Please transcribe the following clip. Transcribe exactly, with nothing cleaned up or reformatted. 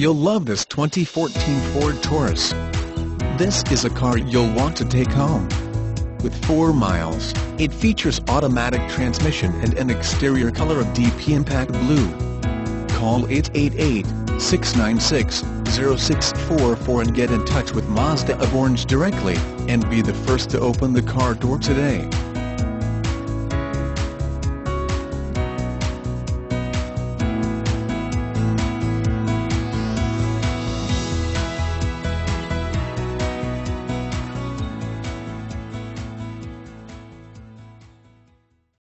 You'll love this twenty fourteen Ford Taurus. This is a car you'll want to take home. With four miles, it features automatic transmission and an exterior color of D P Impact Blue. Call eight eight eight, six nine six, zero six four four and get in touch with Mazda of Orange directly, and be the first to open the car door today.